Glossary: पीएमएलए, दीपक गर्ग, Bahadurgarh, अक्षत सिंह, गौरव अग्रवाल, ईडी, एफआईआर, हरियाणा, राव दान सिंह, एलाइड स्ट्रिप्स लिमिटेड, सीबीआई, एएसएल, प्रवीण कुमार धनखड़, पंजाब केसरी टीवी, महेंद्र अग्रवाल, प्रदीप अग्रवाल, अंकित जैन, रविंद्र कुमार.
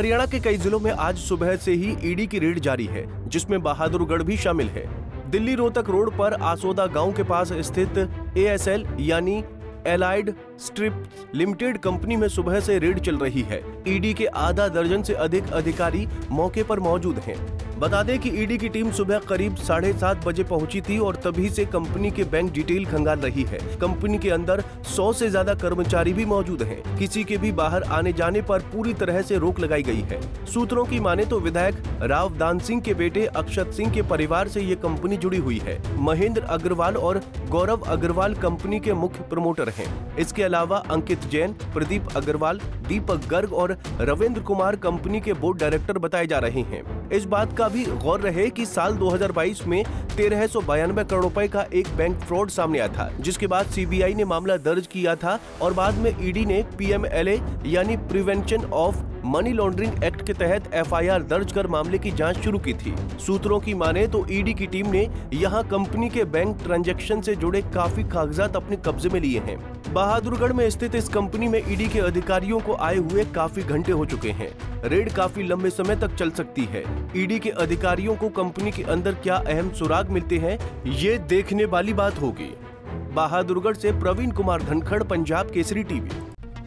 हरियाणा के कई जिलों में आज सुबह से ही ईडी की रेड जारी है, जिसमें बहादुरगढ़ भी शामिल है। दिल्ली रोहतक रोड पर आसोदा गांव के पास स्थित एएसएल यानी एलाइड स्ट्रिप्स लिमिटेड कंपनी में सुबह से रेड चल रही है। ईडी के आधा दर्जन से अधिक अधिकारी मौके पर मौजूद हैं। बता दें कि ईडी की टीम सुबह करीब 7:30 बजे पहुंची थी और तभी से कंपनी के बैंक डिटेल खंगाल रही है। कंपनी के अंदर 100 से ज्यादा कर्मचारी भी मौजूद हैं। किसी के भी बाहर आने जाने पर पूरी तरह से रोक लगाई गई है। सूत्रों की माने तो विधायक राव दान सिंह के बेटे अक्षत सिंह के परिवार से ये कंपनी जुड़ी हुई है। महेंद्र अग्रवाल और गौरव अग्रवाल कंपनी के मुख्य प्रमोटर हैं। इसके अलावा अंकित जैन, प्रदीप अग्रवाल, दीपक गर्ग और रविंद्र कुमार कंपनी के बोर्ड डायरेक्टर बताए जा रहे हैं। इस बात का भी गौर रहे कि साल 2022 में 1392 करोड़ रुपए का एक बैंक फ्रॉड सामने आया था, जिसके बाद सीबीआई ने मामला दर्ज किया था और बाद में ईडी ने पीएमएलए यानी prevention of money laundering act के तहत एफआईआर दर्ज कर मामले की जांच शुरू की थी। सूत्रों की माने तो ईडी की टीम ने यहां कंपनी के बैंक ट्रांजैक्शन से जुड़े काफी कागजात अपने कब्जे में लिए हैं। बहादुरगढ़ में स्थित इस कंपनी में ईडी के अधिकारियों को आए हुए काफी घंटे हो चुके हैं। रेड काफी लंबे समय तक चल सकती है। ईडी के अधिकारियों को कंपनी के अंदर क्या अहम सुराग मिलते हैं, ये देखने वाली बात होगी। बहादुरगढ़ से प्रवीण कुमार धनखड़, पंजाब केसरी टीवी।